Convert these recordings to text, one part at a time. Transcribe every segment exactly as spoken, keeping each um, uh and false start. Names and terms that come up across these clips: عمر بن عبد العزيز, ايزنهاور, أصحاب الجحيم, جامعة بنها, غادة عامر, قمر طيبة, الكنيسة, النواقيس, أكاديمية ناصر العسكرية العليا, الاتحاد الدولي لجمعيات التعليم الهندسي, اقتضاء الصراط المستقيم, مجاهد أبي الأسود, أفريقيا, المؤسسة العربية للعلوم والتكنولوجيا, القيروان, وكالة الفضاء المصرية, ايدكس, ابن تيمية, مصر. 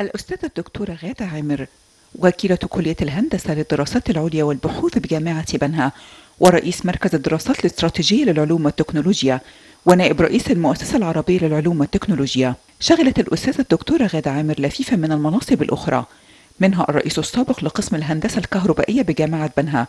الأستاذة الدكتورة غادة عامر، وكيلة كلية الهندسة للدراسات العليا والبحوث بجامعة بنها، ورئيس مركز الدراسات الاستراتيجية للعلوم والتكنولوجيا، ونائب رئيس المؤسسة العربية للعلوم والتكنولوجيا. شغلت الأستاذة الدكتورة غادة عامر لفيفة من المناصب الأخرى، منها الرئيس السابق لقسم الهندسة الكهربائية بجامعة بنها،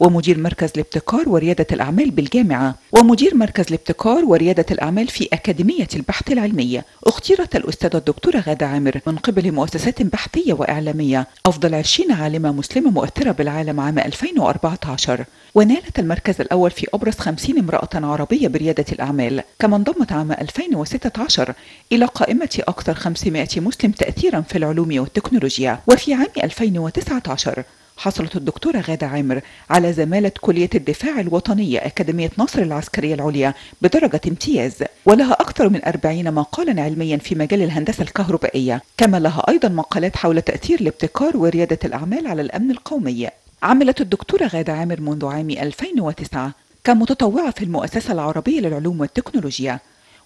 ومدير مركز الابتكار وريادة الأعمال بالجامعة، ومدير مركز الابتكار وريادة الأعمال في أكاديمية البحث العلمية. اختيرت الأستاذة الدكتورة غادة عامر من قبل مؤسسات بحثية وإعلامية أفضل عشرين عالمة مسلمة مؤثرة بالعالم عام ألفين وأربعة عشر، ونالت المركز الأول في أبرز خمسين امرأة عربية بريادة الأعمال. كما انضمت عام ألفين وستة عشر إلى قائمة أكثر خمسمائة مسلم تأثيرا في العلوم والتكنولوجيا. وفي عام ألفين وتسعة عشر حصلت الدكتورة غادة عامر على زمالة كلية الدفاع الوطنية أكاديمية ناصر العسكرية العليا بدرجة امتياز، ولها أكثر من أربعين مقالا علميا في مجال الهندسة الكهربائية، كما لها أيضا مقالات حول تأثير الابتكار وريادة الأعمال على الأمن القومي. عملت الدكتورة غادة عامر منذ عام ألفين وتسعة كمتطوعة في المؤسسة العربية للعلوم والتكنولوجيا،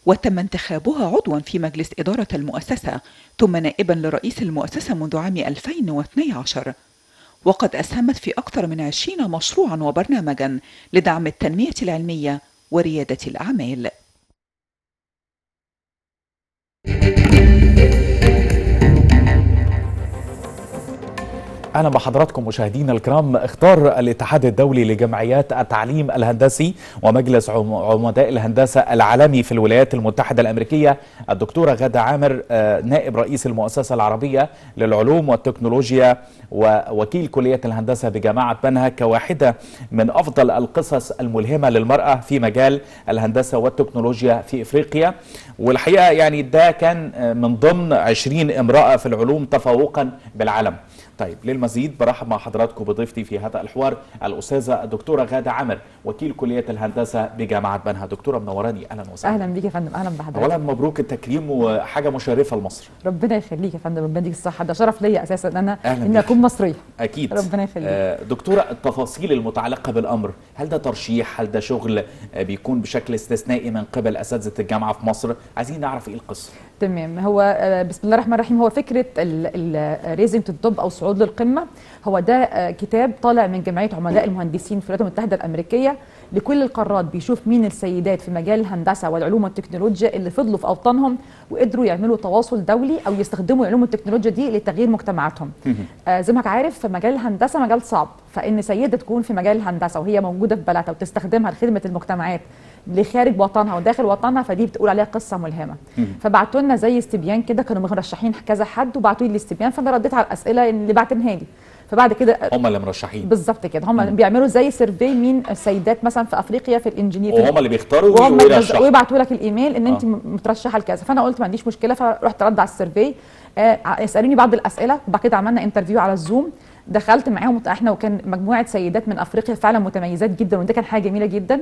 وتم انتخابها عضوا في مجلس إدارة المؤسسة، ثم نائبا لرئيس المؤسسة منذ عام ألفين واثني عشر، وقد أسهمت في أكثر من عشرين مشروعا وبرنامجا لدعم التنمية العلمية وريادة الأعمال. أهلا بحضراتكم مشاهدينا الكرام. اختار الاتحاد الدولي لجمعيات التعليم الهندسي ومجلس عمداء الهندسة العالمي في الولايات المتحدة الأمريكية الدكتورة غادة عامر نائب رئيس المؤسسة العربية للعلوم والتكنولوجيا ووكيل كلية الهندسة بجامعة بنها كواحدة من أفضل القصص الملهمة للمرأة في مجال الهندسة والتكنولوجيا في إفريقيا. والحقيقة يعني ده كان من ضمن عشرين امرأة في العلوم تفوقا بالعالم. طيب للمزيد برحب مع حضراتكم بضيفتي في هذا الحوار الأستاذة الدكتورة غادة عامر، وكيل كلية الهندسة بجامعة بنها. دكتورة منوراني، أهلا وسهلا. أهلا بيك يا فندم. أهلا بحضرتك. أولا مبروك التكريم وحاجة مشرفة لمصر. ربنا يخليك يا فندم، ربنا يديك الصحة. ده شرف ليا أساسا أن أنا إني أكون مصرية. أكيد ربنا يخليك. آه دكتورة، التفاصيل المتعلقة بالأمر، هل ده ترشيح؟ هل ده شغل آه بيكون بشكل استثنائي من قبل أساتذة الجامعة في مصر؟ عايزين نعرف إيه القصة. تمام. هو آه بسم الله الرحمن الرحيم، هو فكرة الريزنج تو التوب أو الصعود للقمة، هو ده كتاب طالع من جمعية عمداء المهندسين في الولايات المتحدة الأمريكية لكل القارات، بيشوف مين السيدات في مجال الهندسة والعلوم والتكنولوجيا اللي فضلوا في أوطانهم وقدروا يعملوا تواصل دولي أو يستخدموا العلوم والتكنولوجيا دي لتغيير مجتمعاتهم. آه زي ما حضرتك عارف، في مجال الهندسة مجال صعب، فإن سيدة تكون في مجال الهندسة وهي موجودة في بلدها وتستخدمها لخدمة المجتمعات لخارج وطنها وداخل وطنها، فدي بتقول عليها قصه ملهمه. فبعتوا لنا زي استبيان كده، كانوا مرشحين كذا حد وبعتوا لي الاستبيان، فانا رديت على الاسئله اللي بعتنها لي. فبعد كده هم اللي مرشحين بالظبط كده، هم بيعملوا زي سيرفي مين السيدات مثلا في افريقيا في الانجينير، وهم اللي بيختاروا ويبعتوا لك الايميل ان انت آه. مترشحه لكذا. فانا قلت ما عنديش مشكله، فرحت رد على السيرفي. آه اسالوني بعض الاسئله، وبعد كده عملنا انترفيو على الزوم، دخلت معاهم احنا وكان مجموعه سيدات من افريقيا فعلا متميزات جدا، وده كان حاجه جميله جدا.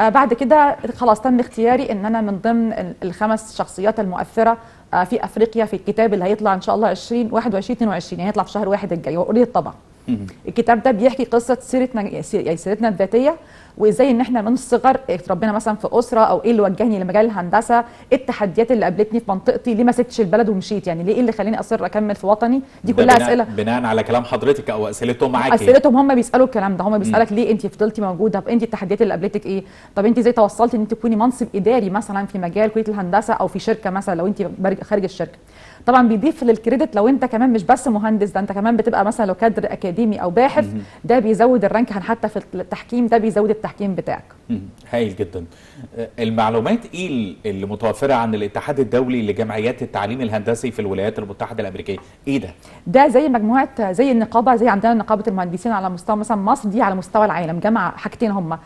آه بعد كده خلاص تم اختياري ان انا من ضمن الخمس شخصيات المؤثره آه في افريقيا في الكتاب اللي هيطلع ان شاء الله عشرين واحد وعشرين اتنين وعشرين، يعني هيطلع في شهر واحد الجاي وقريب الطبع. الكتاب ده بيحكي قصه سيرتنا، يعني سيرتنا الذاتيه، وازاي ان احنا من الصغر اتربينا مثلا في اسره، او ايه اللي وجهني لمجال الهندسه، التحديات اللي قابلتني في منطقتي، ليه ما سبتش البلد ومشيت، يعني ليه ايه اللي خلاني اصر اكمل في وطني. دي كلها اسئله بناء على كلام حضرتك او اسئلتهم معاكي. اسئلتهم هم بيسالوا الكلام ده، هم بيسالك ليه انت فضلتي موجوده، طب انت التحديات اللي قابلتك ايه، طب انت ازاي توصلتي ان انت تكوني منصب اداري مثلا في مجال كليه الهندسه او في شركه مثلا لو انت خارج الشركه. طبعا بيضيف للكريدت لو انت كمان مش بس مهندس، ده انت كمان بتبقى مثلا لو كادر اكاديمي او باحث، ده بيزود الرانك حتى في التحكيم، ده بيزود التحكيم بتاعك. هايل جدا. المعلومات ايه اللي متوفره عن الاتحاد الدولي لجمعيات التعليم الهندسي في الولايات المتحده الامريكيه؟ ايه ده؟ ده زي مجموعه، زي النقابه، زي عندنا نقابه المهندسين على مستوى مثلا مصر، دي على مستوى العالم جامعه حاجتين. هم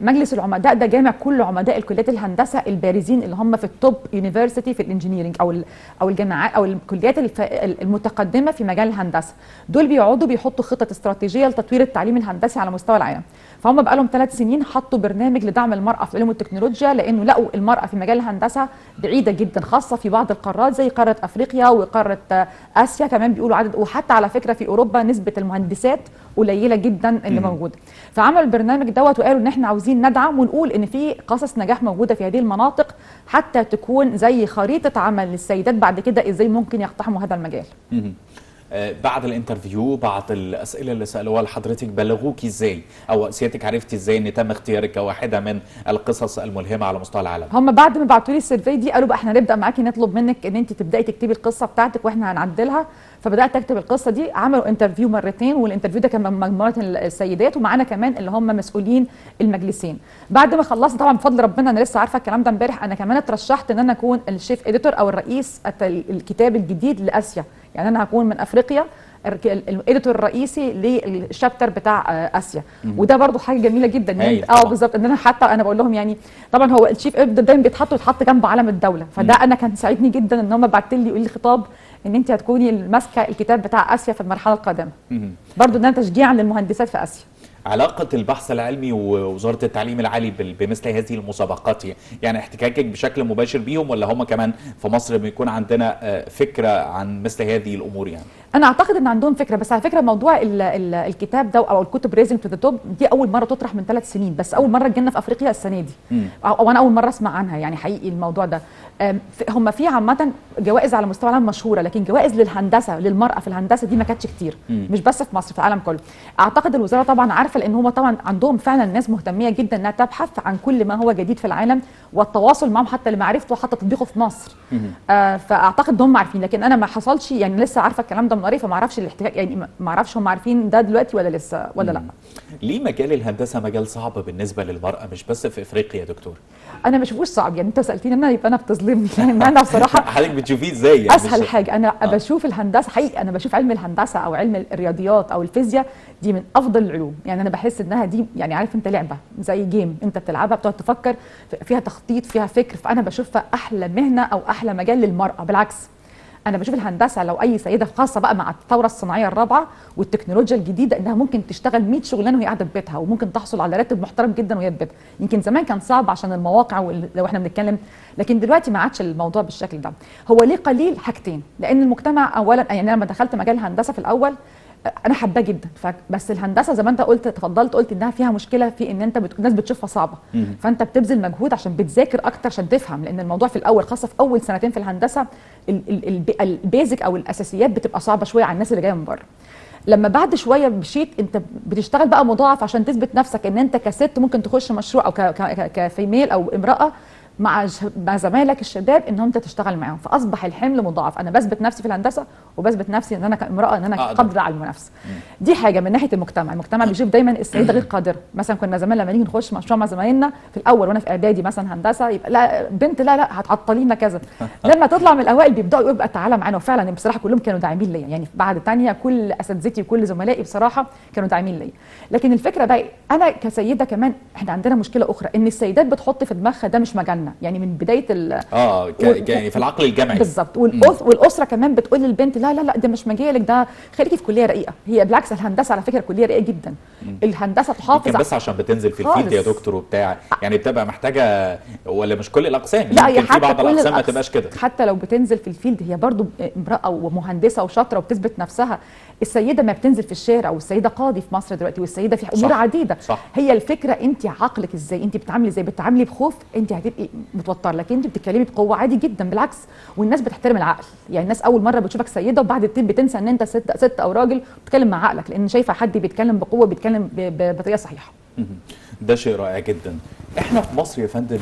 مجلس العمداء ده جامع كل عمداء الكليات الهندسه البارزين اللي هم في التوب يونيفرسيتي في الانجينيرنج او او الجامعات او الكليات الف... المتقدمه في مجال الهندسه. دول بيقعدوا بيحطوا خطط استراتيجيه لتطوير التعليم الهندسي على مستوى العالم. فهم بقى لهم ثلاث سنين حطوا برنامج لدعم المرأة في العلوم والتكنولوجيا، لأنه لقوا المرأة في مجال الهندسة بعيدة جدا، خاصة في بعض القارات زي قارة أفريقيا وقارة آسيا كمان بيقولوا عدد، وحتى على فكرة في أوروبا نسبة المهندسات قليلة جدا اللي موجودة. فعملوا البرنامج دوت وقالوا إن إحنا عاوزين ندعم ونقول إن في قصص نجاح موجودة في هذه المناطق حتى تكون زي خريطة عمل للسيدات بعد كده إزاي ممكن يقتحموا هذا المجال. بعد الانترفيو بعض الاسئله اللي سالوها لحضرتك بلغوكي ازاي او سيادتك عرفتي ازاي ان تم اختيارك كواحده من القصص الملهمه على مستوى العالم؟ هم بعد ما بعتوا لي السيرفي دي قالوا بقى احنا هنبدا معاكي نطلب منك ان انت تبداي تكتبي القصه بتاعتك واحنا هنعدلها، فبدات اكتب القصه دي. عملوا انترفيو مرتين، والانترفيو ده كان من مجموعه السيدات ومعانا كمان اللي هم مسؤولين المجلسين. بعد ما خلصنا طبعا بفضل ربنا انا لسه عارفه الكلام ده امبارح، انا كمان اترشحت ان انا اكون الشيف اديتور او الرئيس الكتاب الجديد لاسيا، يعني انا هكون من افريقيا الاديتور الرئيسي للشابتر بتاع اسيا، وده برضو حاجه جميله جدا. اه بالظبط، ان انا حتى انا بقول لهم يعني طبعا هو الشيف اديتور دايما بيتحط ويتحط جنب علم الدوله، فده انا كان ساعدني جدا ان هم بعتوا لي يقول لي خطاب ان انت هتكوني ماسكه الكتاب بتاع اسيا في المرحله القادمه. برضو ان انا تشجيعا للمهندسات في اسيا. علاقة البحث العلمي ووزارة التعليم العالي بمثل هذه المسابقات، يعني احتكاكك بشكل مباشر بيهم ولا هم كمان في مصر بيكون عندنا فكرة عن مثل هذه الأمور؟ يعني أنا أعتقد إن عندهم فكرة، بس على فكرة موضوع ال ال الكتاب ده أو الكتب ريزنج تو ذا توب دي أول مرة تطرح من ثلاث سنين، بس أول مرة جينا في أفريقيا السنة دي، أو أنا أول مرة أسمع عنها يعني حقيقي الموضوع ده. هم في عامة جوائز على مستوى العالم مشهورة، لكن جوائز للهندسة للمرأة في الهندسة دي ما كانتش كتير، مش بس في مصر في العالم كله. أعتقد الوزارة طبعا عارفة، لأن هم طبعا عندهم فعلا ناس مهتمية جدا إنها تبحث عن كل ما هو جديد في العالم والتواصل معهم حتى لمعرفته وحتى تطبيقه في مصر. آه فأعتقد هم عارفين، لكن أنا ما حصلش يعني لسه عارفة الكلام ده من قريب، فما أعرفش الاحتكاك يعني ما أعرفش هم عارفين ده دلوقتي ولا لسه ولا لا. ليه مجال الهندسة مجال صعب بالنسبة للمرأة مش بس في إفريقيا يا دكتور؟ أنا ما بشوفوش صعب، يعني أنت سألتيني أنا يبقى أنا بتظلمني يعني أنا بصراحة حضرتك بتشوفيه إزاي؟ يعني أسهل حاجة أنا آه. بشوف الهندسة حقيقي، أنا بشوف علم الهندسة أو علم الرياضيات أو الفيزياء دي من أفضل العلوم، يعني أنا بحس إنها دي يعني عارف أنت لعبة زي جيم أنت بتلعبها بتقعد تفكر فيها تخطيط فيها فكر، فأنا بشوفها أحلى مهنة أو أحلى مجال للمرأة. بالعكس أنا بشوف الهندسة لو أي سيدة خاصة بقى مع الثورة الصناعية الرابعة والتكنولوجيا الجديدة إنها ممكن تشتغل مية شغلانة وهي قاعدة في بيتها، وممكن تحصل على راتب محترم جدا وهي في بيتها. يمكن زمان كان صعب عشان المواقع وال... لو إحنا بنتكلم، لكن دلوقتي ما عادش الموضوع بالشكل ده. هو ليه قليل؟ حاجتين، لأن المجتمع أولا يعني أنا لما دخلت مجال الهندسة في الأول أنا حباه جدا، بس الهندسة زي ما أنت قلت اتفضلت قلت إنها فيها مشكلة في إن أنت بت... الناس بتشوفها صعبة، فأنت بتبذل مجهود عشان بتذاكر أكتر عشان تفهم، لأن الموضوع في الأول خاصة في أول سنتين في الهندسة البيزك او الاساسيات بتبقى صعبه شويه على الناس اللي جايه من بره. لما بعد شويه مشيت انت بتشتغل بقى مضاعف عشان تثبت نفسك ان انت كست ممكن تخش مشروع او كفيميل او امراه مع مع زمايلك الشباب ان انت تشتغل معاهم، فاصبح الحمل مضاعف. انا بثبت نفسي في الهندسه وبثبت نفسي ان انا كامراه ان انا قادره على المنافسه. دي حاجه من ناحيه المجتمع، المجتمع بيشوف دايما السيده غير قادره. مثلا كنا زمان لما نيجي نخش مشروع مع زمايلنا في الاول وانا في اعدادي مثلا هندسه يبقى لا بنت لا لا هتعطلينا كذا، لما تطلع من الاوائل بيبداوا يقولوا بقى تعالى معانا. وفعلا بصراحه كلهم كانوا داعمين ليا، يعني بعد ثانيه كل اساتذتي وكل زملائي بصراحه كانوا داعمين ليا. لكن الفكره بقى انا كسيده كمان احنا عندنا مشكله اخرى، ان السيدات بتحط في دماغها ده مش مجالنا، يعني من بدايه ال اه يعني في العقل الجمعي بالظبط. والاسره كمان بتقول للبنت لا لا لا ده مش مجالك، ده خليكي في كليه رقيقه. هي بالعكس الهندسه على فكره كليه رقيقه جدا، الهندسه تحافظ بس عشان بتنزل في الفيلد يا دكتور وبتاع، يعني بتبقى محتاجه ولا مش كل الاقسام؟ لا يمكن في بعض الاقسام ما تبقاش كده. حتى لو بتنزل في الفيلد هي برضو امراه ومهندسه وشاطره وبتثبت نفسها. السيده ما بتنزل في الشارع، والسيده قاضي في مصر دلوقتي، والسيده في امور عديده صح. هي الفكره انت عقلك ازاي، انت بتعاملي ازاي، بتعاملي بخوف انت هتبقي متوتر، لكن انت بتتكلمي بقوه عادي جدا. بالعكس والناس بتحترم العقل، يعني الناس اول مره بتشوفك سيده وبعد التيم بتنسى ان انت ست, ست او راجل، بتتكلم مع عقلك لان شايفه حد بيتكلم بقوه بيتكلم بطريقه صحيحه. ده شيء رائع جدا. احنا في مصر يا فندم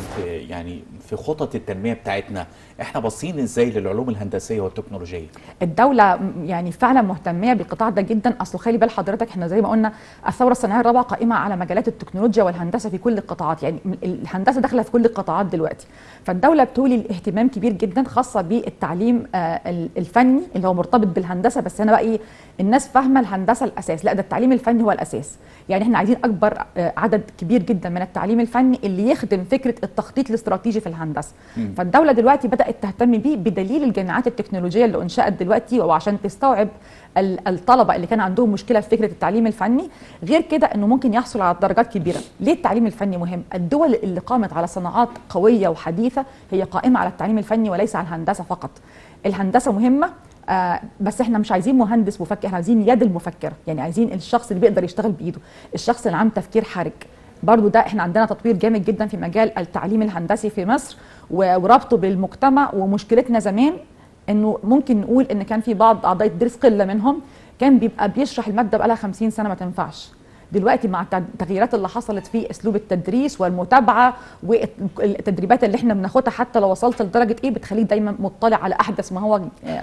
يعني في خطط التنميه بتاعتنا احنا باصين ازاي للعلوم الهندسيه والتكنولوجيه؟ الدوله يعني فعلا مهتميه بالقطاع ده جدا. اصل خلي بال حضرتك احنا زي ما قلنا الثوره الصناعيه الرابعه قائمه على مجالات التكنولوجيا والهندسه في كل القطاعات، يعني الهندسه داخله في كل القطاعات دلوقتي، فالدوله بتولي الاهتمام كبير جدا خاصه بالتعليم الفني اللي هو مرتبط بالهندسه. بس انا بقى ايه الناس فاهمه الهندسه الاساس، لا ده التعليم الفني هو الاساس، يعني احنا عايزين اكبر عدد كبير جدا من التعليم الفني اللي يخدم فكرة التخطيط الاستراتيجي في الهندسة. م. فالدولة دلوقتي بدأت تهتم بيه بدليل الجامعات التكنولوجية اللي انشأت دلوقتي، وعشان تستوعب الطلبة اللي كان عندهم مشكلة في فكرة التعليم الفني. غير كده انه ممكن يحصل على درجات كبيرة. ليه التعليم الفني مهم؟ الدول اللي قامت على صناعات قوية وحديثة هي قائمة على التعليم الفني وليس على الهندسة فقط. الهندسة مهمة آه بس احنا مش عايزين مهندس مفكر، احنا عايزين يد المفكرة، يعني عايزين الشخص اللي بيقدر يشتغل بايده، الشخص اللي عنده تفكير حرج. برضو ده احنا عندنا تطوير جامد جدا في مجال التعليم الهندسي في مصر وربطه بالمجتمع. ومشكلتنا زمان انه ممكن نقول ان كان في بعض اعضاء الدرس قله منهم كان بيبقى بيشرح الماده بقالها خمسين سنه ما تنفعش. دلوقتي مع التغييرات اللي حصلت في اسلوب التدريس والمتابعه والتدريبات اللي احنا بناخدها، حتى لو وصلت لدرجه ايه بتخليك دايما مطلع على احدث ما هو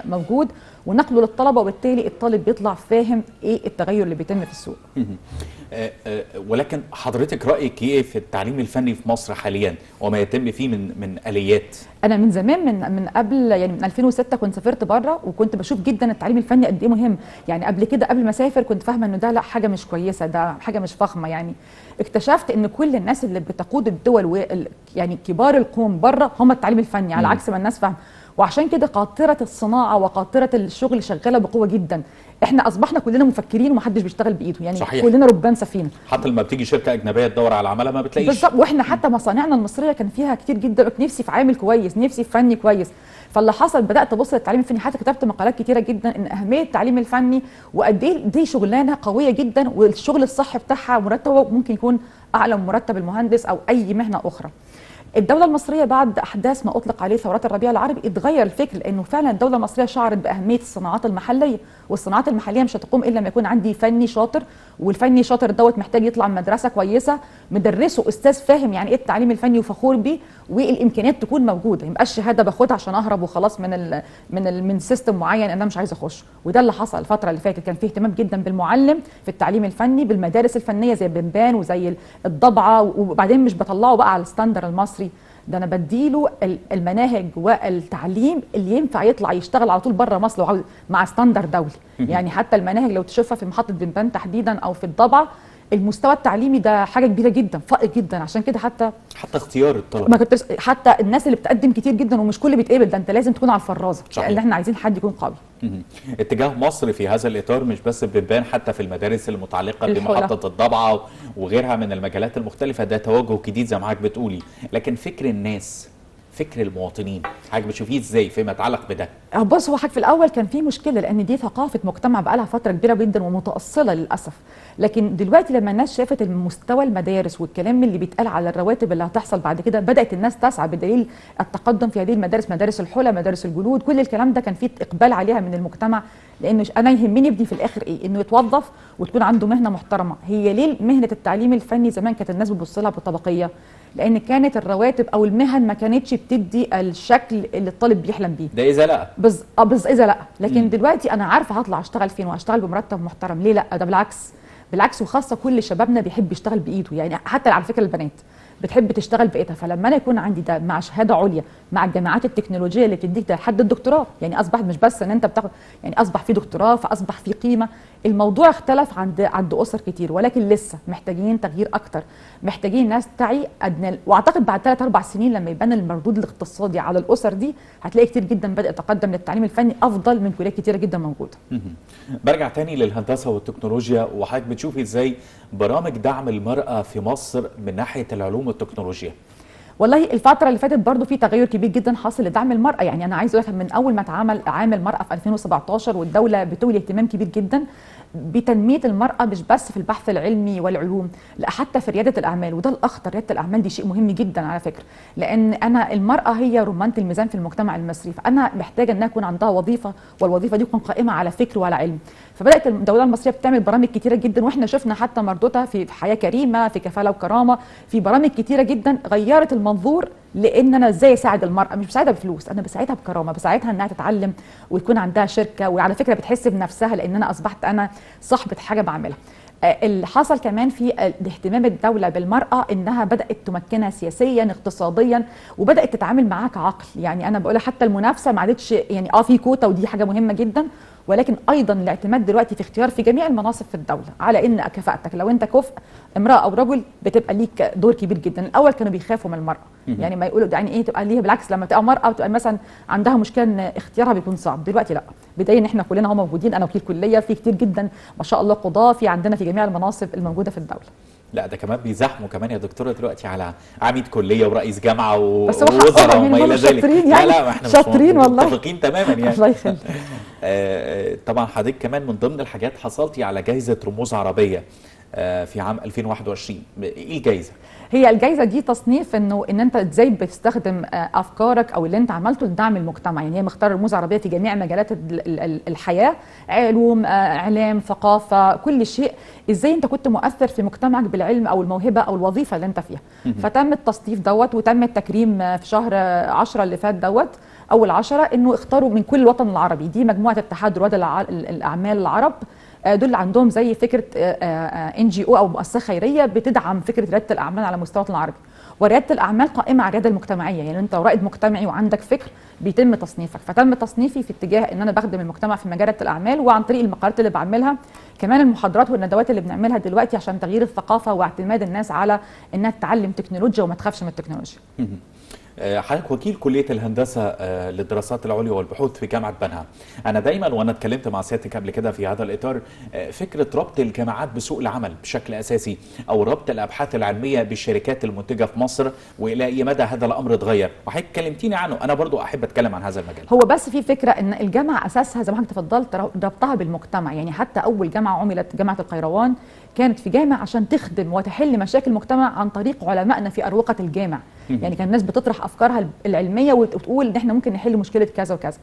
موجود ونقله للطلبه، وبالتالي الطالب بيطلع فاهم ايه التغير اللي بيتم في السوق. ولكن حضرتك رايك ايه في التعليم الفني في مصر حاليا وما يتم فيه من من اليات؟ انا من زمان من من قبل يعني من ألفين وستة كنت سافرت بره وكنت بشوف جدا التعليم الفني قد ايه مهم. يعني قبل كده قبل ما اسافر كنت فاهمه انه ده لا حاجه مش كويسه، ده حاجه مش فخمه. يعني اكتشفت ان كل الناس اللي بتقود الدول وال... يعني كبار القوم بره هم التعليم الفني، على عكس ما الناس فاهمه. وعشان كده قاطره الصناعه وقاطره الشغل شغاله بقوه جدا. احنا اصبحنا كلنا مفكرين ومحدش بيشتغل بايده، يعني صحيح. كلنا ربان سفينه. حتى لما بتيجي شركه اجنبيه تدور على عماله ما بتلاقيش بالظبط. واحنا حتى مصانعنا المصريه كان فيها كتير جدا، نفسي في عامل كويس، نفسي في فني كويس. فاللي حصل بدات ابص للتعليم الفني، حتى كتبت مقالات كتيره جدا ان اهميه التعليم الفني وقد ايه دي شغلانه قويه جدا، والشغل الصح بتاعها مرتبه ممكن يكون اعلى من مرتب المهندس او اي مهنه اخرى. الدولة المصرية بعد أحداث ما أطلق عليه ثورات الربيع العربي اتغير الفكر، لأنه فعلا الدولة المصرية شعرت بأهمية الصناعات المحلية، والصناعات المحلية مش هتقوم إلا لما يكون عندي فني شاطر، والفني شاطر دوت محتاج يطلع من مدرسة كويسة مدرسه أستاذ فاهم يعني إيه التعليم الفني وفخور بيه، والإمكانيات تكون موجودة، ما يبقاش شهادة باخدها عشان أهرب وخلاص من ال من ال من سيستم معين أنا مش عايز أخش. وده اللي حصل الفترة اللي فاتت، كان فيه اهتمام جدا بالمعلم في التعليم الفني، بالمدارس الفنية زي بنبان وزي الضبعة، وبعدين مش بطلعه بقى على الستاندر المصري، ده انا بديله المناهج والتعليم اللي ينفع يطلع يشتغل على طول بره مصر وعاوز مع ستاندر دولي. يعني حتى المناهج لو تشوفها في محطه بنبان تحديدا او في الضبعه، المستوى التعليمي ده حاجه كبيره جدا، فائق جدا. عشان كده حتى حتى اختيار الطلبه ما كنتش، حتى الناس اللي بتقدم كتير جدا ومش كل بيتقبل، ده انت لازم تكون على الفرازه، لان احنا عايزين حد يكون قوي. اتجاه مصر في هذا الاطار مش بس بنبان، حتى في المدارس المتعلقه بمحطه الضبعه وغيرها من المجالات المختلفه، ده توجه جديد زي ما حضرتك بتقولي. لكن فكر الناس، فكر المواطنين، حضرتك بتشوفيه ازاي فيما يتعلق بده؟ بص، هو حضرتك في الاول كان في مشكله لان دي ثقافه مجتمع بقى لها فتره كبيره جدا ومتاصله للاسف. لكن دلوقتي لما الناس شافت المستوى المدارس والكلام اللي بيتقال على الرواتب اللي هتحصل بعد كده، بدات الناس تسعى بدليل التقدم في هذه المدارس، مدارس الحلى، مدارس الجلود، كل الكلام ده كان فيه اقبال عليها من المجتمع. لان انا يهمني ابني في الاخر ايه؟ انه يتوظف وتكون عنده مهنه محترمه. هي ليه مهنه التعليم الفني زمان كانت الناس بتبص لها بالطبقيه؟ لان كانت الرواتب او المهن ما كانتش بتدي الشكل اللي الطالب بيحلم بيه. ده اذا لا بز... بز... اذا لا لكن مم. دلوقتي انا عارفه هطلع اشتغل فين وهشتغل بمرتب محترم، ليه لا؟ ده بالعكس بالعكس، وخاصه كل شبابنا بيحب يشتغل بايده. يعني حتى على فكره البنات بتحب تشتغل بايدها، فلما انا يكون عندي ده مع شهاده عليا، مع الجامعات التكنولوجيه اللي بتديك ده لحد الدكتوراه، يعني اصبح مش بس ان انت بتاخد، يعني اصبح في دكتوراه، فاصبح في قيمه. الموضوع اختلف عند عند اسر كتير، ولكن لسه محتاجين تغيير اكتر، محتاجين ناس تعي ادنى. واعتقد بعد ثلاث أربع سنين لما يبان المردود الاقتصادي على الاسر دي هتلاقي كتير جدا بدا يتقدم للتعليم الفني افضل من كليات كتيره جدا موجوده. برجع تاني للهندسه والتكنولوجيا، وحضرتك بتشوفي ازاي برامج دعم المراه في مصر من ناحيه العلوم والتكنولوجيا؟ والله الفترة اللي فاتت برضو في تغير كبير جدا حاصل لدعم المرأة. يعني أنا عايز أقول لك من أول ما اتعمل عام المرأة في ألفين وسبعتاشر والدولة بتولي اهتمام كبير جدا بتنمية المرأة، مش بس في البحث العلمي والعلوم، لا حتى في ريادة الأعمال. وده الأخطر، ريادة الأعمال دي شيء مهم جدا على فكرة، لأن أنا المرأة هي رمانة الميزان في المجتمع المصري، فأنا محتاجة أنها يكون عندها وظيفة، والوظيفة دي تكون قائمة على فكر وعلى علم. فبدأت الدولة المصرية بتعمل برامج كتيرة جدا، وإحنا شفنا حتى مردودها في حياة كريمة، في كفالة وكرامة، في برامج كتيرة جدا غيرت المنظور. لان انا ازاي اساعد المراه؟ مش بساعدها بفلوس، انا بساعدها بكرامه، بساعدها انها تتعلم ويكون عندها شركه، وعلى فكره بتحس بنفسها لان انا اصبحت انا صاحبه حاجه بعملها. اللي حصل كمان في اهتمام الدوله بالمراه انها بدات تمكنها سياسيا اقتصاديا، وبدات تتعامل معاك عقل. يعني انا بقول حتى المنافسه ما عادتش يعني اه في كوتا، ودي حاجه مهمه جدا، ولكن ايضا الاعتماد دلوقتي في اختيار في جميع المناصب في الدوله على ان كفاءتك، لو انت كفء امراه او رجل بتبقى ليك دور كبير جدا. الاول كانوا بيخافوا من المراه، يعني ما يقولوا يعني ايه تبقى ليها، بالعكس لما تبقى مراه وتبقى مثلا عندها مشكله ان اختيارها بيكون صعب. دلوقتي لا، بدايه ان احنا كلنا هم موجودين، انا وكيل كليه، في كتير جدا ما شاء الله قضاه، في عندنا في جميع المناصب الموجوده في الدوله. لا ده كمان بيزحموا كمان يا دكتوره دلوقتي على عميد كليه ورئيس جامعه ووزراء وما الى ذلك. لا لا احنا شاطرين والله، متفقين تماما يعني. الله يخليك. طبعا حضرتك كمان من ضمن الحاجات حصلتي على جائزه رموز عربيه في عام ألفين وواحد وعشرين. ايه الجائزه؟ هي الجائزه دي تصنيف انه ان انت ازاي بتستخدم افكارك او اللي انت عملته لدعم المجتمع. يعني هي مختار رموز عربيه في جميع مجالات الحياه، علوم، اعلام، ثقافه، كل شيء. ازاي انت كنت مؤثر في مجتمعك بالعلم او الموهبه او الوظيفه اللي انت فيها. فتم التصنيف دوت، وتم التكريم في شهر عشرة اللي فات دوت، اول عشرة، انه اختاروا من كل الوطن العربي. دي مجموعه اتحاد رواد الاعمال العرب، دول عندهم زي فكره ان جي او او مؤسسه خيريه بتدعم فكره رياده الاعمال على مستوى الوطن العربي. ورياده الاعمال قائمه على الرياده المجتمعيه، يعني انت رائد مجتمعي وعندك فكر بيتم تصنيفك. فتم تصنيفي في اتجاه ان انا بخدم المجتمع في مجال رياده الاعمال، وعن طريق المقالات اللي بعملها، كمان المحاضرات والندوات اللي بنعملها دلوقتي عشان تغيير الثقافه واعتماد الناس على انها تتعلم تكنولوجيا وما تخافش من التكنولوجيا. حضرتك وكيل كلية الهندسة للدراسات العليا والبحوث في جامعة بنها. أنا دايما وأنا اتكلمت مع سيادتك قبل كده في هذا الإطار، فكرة ربط الجامعات بسوق العمل بشكل أساسي، أو ربط الأبحاث العلمية بالشركات المنتجة في مصر، وإلى أي مدى هذا الأمر اتغير، وحضرتك كلمتيني عنه. أنا برضو أحب أتكلم عن هذا المجال. هو بس في فكرة إن الجامعة أساسها زي ما حضرتك تفضلت ربطها بالمجتمع. يعني حتى أول جامعة عملت جامعة القيروان كانت في جامع عشان تخدم وتحل مشاكل المجتمع عن طريق علمائنا في أروقة الجامع. يعني كان الناس بتطرح افكارها العلميه وتقول ان احنا ممكن نحل مشكله كذا وكذا.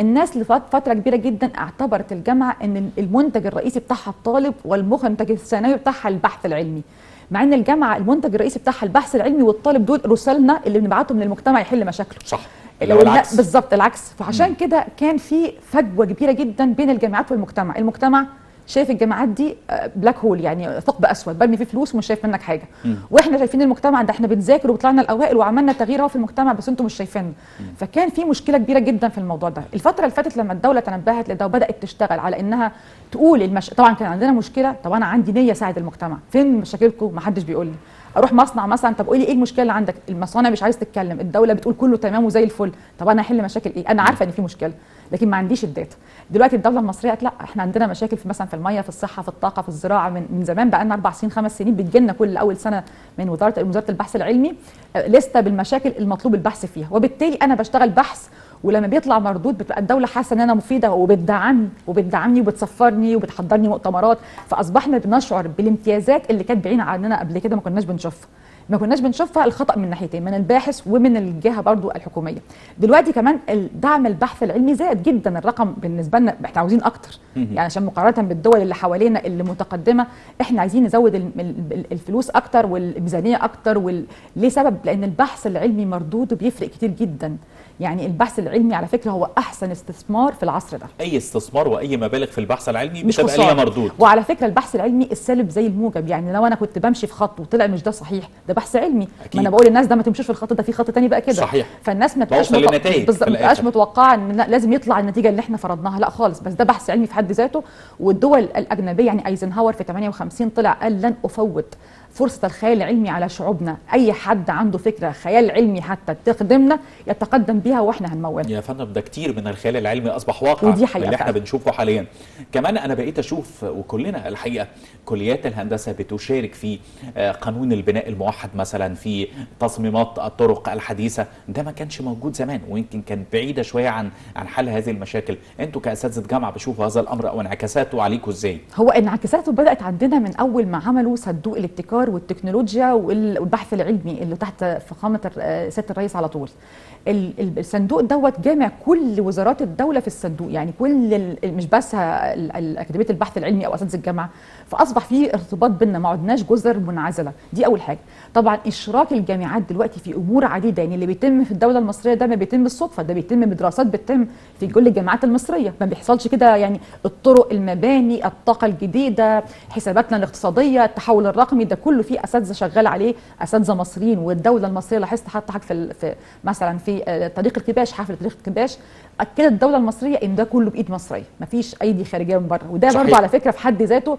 الناس لفتره كبيره جدا اعتبرت الجامعه ان المنتج الرئيسي بتاعها الطالب، والمنتج الثانوي بتاعها البحث العلمي، مع ان الجامعه المنتج الرئيسي بتاعها البحث العلمي والطالب دول رسالنا اللي بنبعتهم للمجتمع يحل مشاكله. صح، لو العكس بالظبط العكس. فعشان كده كان في فجوه كبيره جدا بين الجامعات والمجتمع. المجتمع شايف الجامعات دي بلاك هول، يعني ثقب اسود، برمي فيه فلوس ومش شايف منك حاجه. مم. واحنا شايفين المجتمع ده، احنا بنذاكر وطلعنا الاوائل وعملنا تغيير اهو في المجتمع، بس انتم مش شايفيننا. فكان في مشكله كبيره جدا في الموضوع ده. الفتره اللي فاتت لما الدوله تنبهت لده وبدات تشتغل على انها تقول المش... طبعا كان عندنا مشكله، طب انا عندي نيه اساعد المجتمع، فين مشاكلكم؟ ما حدش بيقول لي. اروح مصنع مثلا، طب قولي ايه المشكله اللي عندك؟ المصانع مش عايز تتكلم، الدوله بتقول كله تمام وزي الفل، طب انا هحل مشاكل ايه؟ انا عارفه ان في مشكله لكن ما عنديش الداتا. دلوقتي الدوله المصريه قالت لا، احنا عندنا مشاكل في مثلا في الميه، في الصحه، في الطاقه، في الزراعه، من من زمان، بقى لنا اربع سنين خمس سنين بتجي لنا كل اول سنه من وزاره وزاره البحث العلمي لسته بالمشاكل المطلوب البحث فيها، وبالتالي انا بشتغل بحث، ولما بيطلع مردود بتبقى الدوله حاسه ان انا مفيده وبتدعمني وبتدعمني وبتسفرني وبتحضرني مؤتمرات. فاصبحنا بنشعر بالامتيازات اللي كانت بعينه عننا قبل كده، ما كناش بنشوفها ما كناش بنشوفها الخطأ من ناحيتين، من الباحث ومن الجهه برضو الحكوميه. دلوقتي كمان دعم البحث العلمي زاد جدا، الرقم بالنسبه لنا احنا عاوزين اكتر، يعني عشان مقارنه بالدول اللي حوالينا اللي متقدمه احنا عايزين نزود الفلوس اكتر والميزانيه اكتر. وال... ليه سبب؟ لان البحث العلمي مردوده بيفرق كتير جدا. يعني البحث العلمي على فكره هو احسن استثمار في العصر ده. اي استثمار واي مبالغ في البحث العلمي بتبقى ليها مردود. وعلى فكره البحث العلمي السالب زي الموجب، يعني لو انا كنت بمشي في خط وطلع مش ده صحيح، ده بحث علمي. أكيد. ما انا بقول للناس ده ما تمشيش في الخط ده، في خط تاني بقى كده. صحيح. فالناس ما تبقاش متوقعه متوقعه ان لازم يطلع النتيجه اللي احنا فرضناها، لا خالص، بس ده بحث علمي في حد ذاته. والدول الاجنبيه يعني ايزنهاور في ثمانية وخمسين طلع قال لن افوت فرصة الخيال العلمي على شعوبنا، أي حد عنده فكرة خيال علمي حتى تخدمنا يتقدم بها وإحنا هنمولها. يا فندم ده كتير من الخيال العلمي أصبح واقع، ودي حقيقة اللي إحنا بنشوفه حاليًا. كمان أنا بقيت أشوف وكلنا الحقيقة كليات الهندسة بتشارك في قانون البناء الموحد مثلًا، في تصميمات الطرق الحديثة، ده ما كانش موجود زمان، ويمكن كان بعيدة شوية عن عن حل هذه المشاكل. أنتوا كأساتذة جامعة بتشوفوا هذا الأمر أو انعكاساته عليكم إزاي؟ هو انعكاساته بدأت عندنا من أول ما عملوا صندوق الابتكار والتكنولوجيا والبحث العلمي اللي تحت فخامه سياده الرئيس على طول. الصندوق دوت جامع كل وزارات الدوله في الصندوق، يعني كل مش بس اكاديميه البحث العلمي او اساتذه الجامعه. فاصبح في ارتباط بيننا، ما عدناش جزر منعزله، دي اول حاجه. طبعا اشراك الجامعات دلوقتي في امور عديده، يعني اللي بيتم في الدوله المصريه ده ما بيتم بالصدفه، ده بيتم بدراسات بتتم في كل الجامعات المصريه، ما بيحصلش كده. يعني الطرق، المباني، الطاقه الجديده، حساباتنا الاقتصاديه، التحول الرقمي، ده كله في اساتذه شغال عليه، اساتذه مصريين. والدوله المصريه لاحظت حتى حاجه في مثلا في زي طريق الكباش، حفر طريق الكباش، اكدت الدوله المصريه ان ده كله بايد مصريه، مفيش ايدي خارجيه من بره. وده برضه على فكره في حد ذاته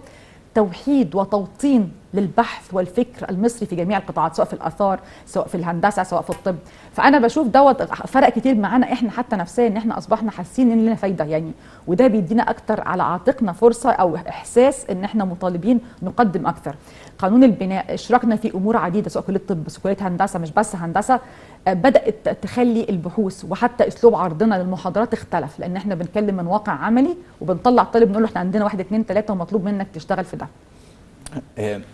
توحيد وتوطين للبحث والفكر المصري في جميع القطاعات، سواء في الاثار، سواء في الهندسه، سواء في الطب. فانا بشوف دوت فرق كتير معانا احنا حتى نفسيا، ان احنا اصبحنا حاسين ان لنا فايده يعني، وده بيدينا اكتر على عاتقنا فرصه او احساس ان احنا مطالبين نقدم اكتر. قانون البناء اشركنا في امور عديده، سواء كليه طب، سواء كليه هندسه، مش بس هندسه، بدات تخلي البحوث وحتى اسلوب عرضنا للمحاضرات اختلف، لان احنا بنتكلم من واقع عملي وبنطلع الطالب نقول له احنا عندنا واحد اتنين تلاته ومطلوب منك تشتغل في ده.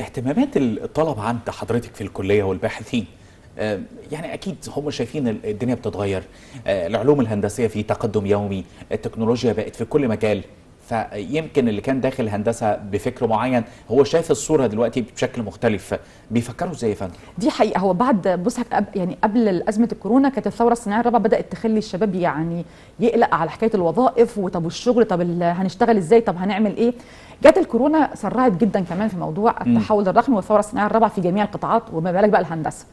اهتمامات الطلبه عند حضرتك في الكليه والباحثين، يعني اكيد هم شايفين الدنيا بتتغير، العلوم الهندسيه في تقدم يومي، التكنولوجيا بقت في كل مجال، فيمكن اللي كان داخل هندسه بفكر معين هو شايف الصوره دلوقتي بشكل مختلف، بيفكروا ازاي يا فندم؟ دي حقيقه. هو بعد بص يعني قبل ازمه الكورونا كانت الثوره الصناعيه الرابعه بدات تخلي الشباب يعني يقلق على حكايه الوظائف، وطب والشغل، طب هنشتغل ازاي، طب هنعمل ايه؟ جت الكورونا سرعت جدا كمان في موضوع التحول الرقمي والثوره الصناعيه الرابعه في جميع القطاعات، وما بالك بقى الهندسه.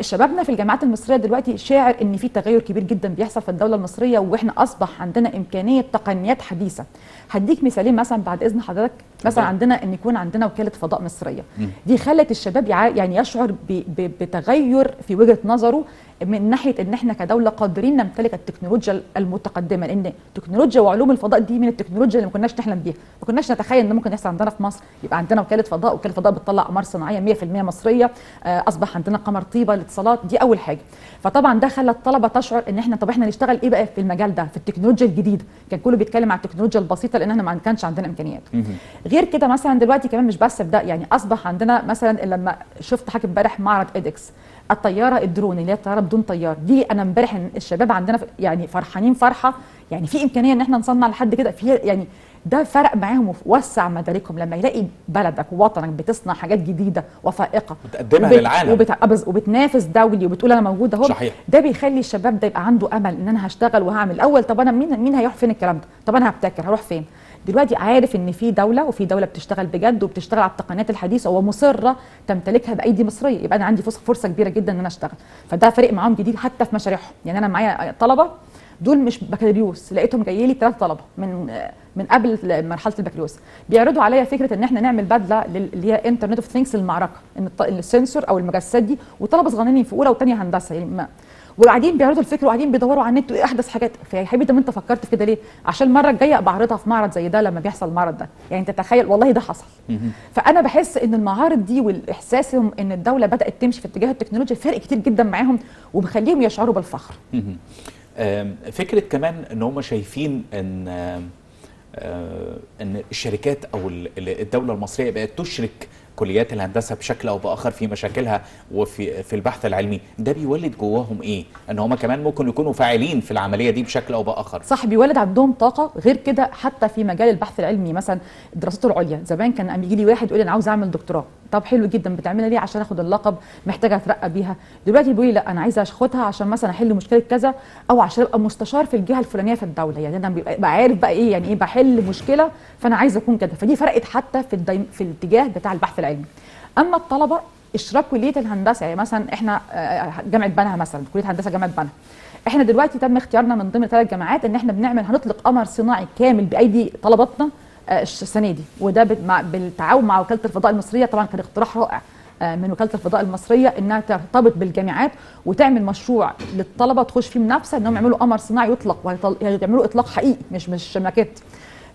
شبابنا في الجامعات المصريه دلوقتي شاعر ان في تغير كبير جدا بيحصل في الدوله المصريه، واحنا اصبح عندنا امكانيه تقنيات حديثه. هديك مثالين مثلا بعد اذن حضرتك، مثلا عندنا ان يكون عندنا وكاله فضاء مصريه، دي خلت الشباب يعني يشعر بتغير في وجهه نظره من ناحيه ان احنا كدوله قادرين نمتلك التكنولوجيا المتقدمه، لان تكنولوجيا وعلوم الفضاء دي من التكنولوجيا اللي ما كناش نحلم بيها، ما كناش نتخيل ان ممكن يحصل عندنا في مصر، يبقى عندنا وكاله فضاء، وكاله فضاء بتطلع اقمار صناعيه مية في المية مصريه، اصبح عندنا قمر طيبه للاتصالات، دي اول حاجه. فطبعا ده خلى الطلبه تشعر ان احنا طب احنا نشتغل ايه بقى في المجال ده، في التكنولوجيا الجديده، كان كله بيتكلم عن التكنولوجيا البسيطه لان احنا ما كانش عندنا امكانيات. غير كده مثلا دلوقتي كمان مش بس ده يعني اصبح عندنا مثلا، لما شفت حاجه امبارح معرض ايدكس، الطياره الدرون اللي هي الطياره بدون طيار دي، انا امبارح الشباب عندنا يعني فرحانين فرحه يعني في امكانيه ان احنا نصنع لحد كده، في يعني ده فرق معاهم ووسع مداركهم، لما يلاقي بلدك ووطنك بتصنع حاجات جديده وفائقه بتقدمها وبت... للعالم وبت... وبتنافس دولي وبتقول انا موجوده اهو، ده بيخلي الشباب ده يبقى عنده امل ان انا هشتغل وهعمل. الاول طب انا مين مين هيروح فين الكلام ده، طب انا هبتكر هروح فين؟ دلوقتي عارف ان في دوله وفي دوله بتشتغل بجد وبتشتغل على التقنيات الحديثه ومصره تمتلكها بايدي مصريه، يبقى انا عندي فرصه كبيره جدا ان انا اشتغل. فده فريق معاهم جديد حتى في مشاريعهم، يعني انا معايا طلبه دول مش بكالوريوس، لقيتهم جاي لي ثلاث طلبه من من قبل مرحله البكالوريوس بيعرضوا عليا فكره ان احنا نعمل بدله اللي هي انترنت اوف ثينكس للمعركه، ان السنسور او المجسات دي، وطلبه صغننين في اولى وثانيه هندسه يعني ما. وقاعدين بيعرضوا الفكره وقاعدين بيدوروا على النت وايه احدث حاجات، فيا حبيبي طب انت فكرت في كده ليه؟ عشان المره الجايه بعرضها في معرض زي ده لما بيحصل المعرض ده، يعني انت تخيل والله ده حصل. فانا بحس ان المعارض دي والاحساسهم ان الدوله بدات تمشي في اتجاه التكنولوجيا فرق كتير جدا معاهم ومخليهم يشعروا بالفخر. فكره كمان ان هم شايفين ان ان الشركات او الدوله المصريه بقت تشرك كليات الهندسه بشكل او باخر في مشاكلها وفي في البحث العلمي، ده بيولد جواهم ايه؟ ان هم كمان ممكن يكونوا فاعلين في العمليه دي بشكل او باخر. صح، بيولد عندهم طاقه. غير كده حتى في مجال البحث العلمي مثلا دراسته العليا، زمان كان بيجي لي واحد يقول لي انا عاوز اعمل دكتوراه، طب حلو جدا بتعملها ليه؟ عشان اخد اللقب، محتاجه اترقى بيها. دلوقتي بيقول لي لا انا عايزه اخدها عشان مثلا احل مشكله كذا، او عشان ابقى مستشار في الجهه الفلانيه في الدوله، يعني انا ببقى عارف بقى ايه يعني ايه بحل مشكله، فانا عايزه اكون كده. فدي فرقت حتى في في الاتجاه بتاع البحث العلمي. اما الطلبه اشراك كليه الهندسه، يعني مثلا احنا جامعه بنها مثلا، كليه هندسه جامعه بنها، احنا دلوقتي تم اختيارنا من ضمن ثلاث جامعات ان احنا بنعمل هنطلق قمر صناعي كامل بايدي طلباتنا السنه دي، وده بالتعاون مع وكاله الفضاء المصريه. طبعا كان اقتراح رائع من وكاله الفضاء المصريه انها ترتبط بالجامعات وتعمل مشروع للطلبه تخش فيه منافسه انهم يعملوا قمر صناعي يطلق، ويعملوا اطلاق حقيقي مش مش ماكيت.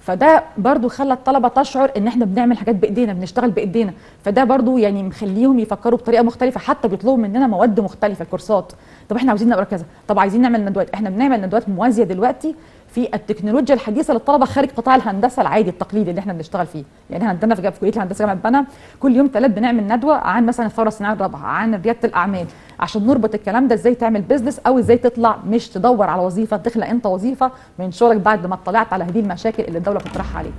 فده برضو خلى الطلبه تشعر ان احنا بنعمل حاجات بايدينا، بنشتغل بايدينا، فده برضو يعني مخليهم يفكروا بطريقه مختلفه، حتى بيطلبوا مننا مواد مختلفه، كورسات، طب احنا عاوزين نقرا كذا، طب عايزين نعمل ندوات. احنا بنعمل ندوات موازيه دلوقتي في التكنولوجيا الحديثه للطلبه خارج قطاع الهندسه العادي التقليدي اللي احنا بنشتغل فيه، يعني احنا عندنا في كليه الهندسه جامعه بنها كل يوم ثلاث بنعمل ندوه عن مثلا الثوره الصناعيه الرابعه، عن رياده الاعمال، عشان نربط الكلام ده ازاي تعمل بيزنس، او ازاي تطلع مش تدور على وظيفه، تخلق انت وظيفه من شغلك بعد ما اطلعت على هذه المشاكل اللي الدوله بتطرحها عليك.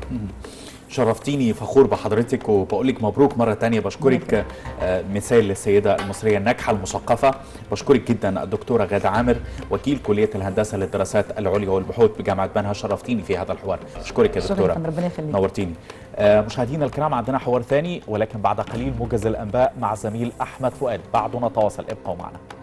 شرفتيني، فخور بحضرتك وبقول لك مبروك مره ثانيه. بشكرك، مثال للسيده المصريه الناجحه المثقفه. بشكرك جدا الدكتوره غاده عامر، وكيل كليه الهندسه للدراسات العليا والبحوث بجامعه بنها، شرفتيني في هذا الحوار. بشكرك يا دكتوره، ربنا يخليك، نورتيني. مشاهدينا الكرام، عندنا حوار ثاني ولكن بعد قليل، موجز الانباء مع زميل احمد فؤاد، بعدنا تواصل، ابقوا معنا.